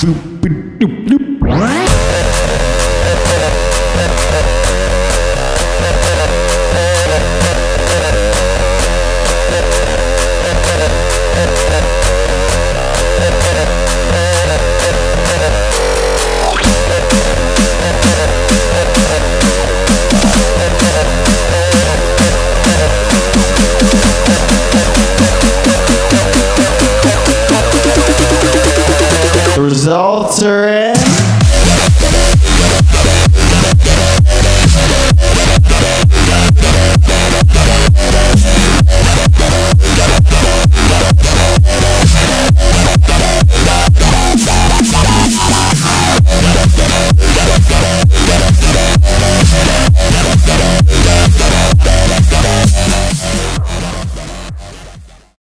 Doop doop doop.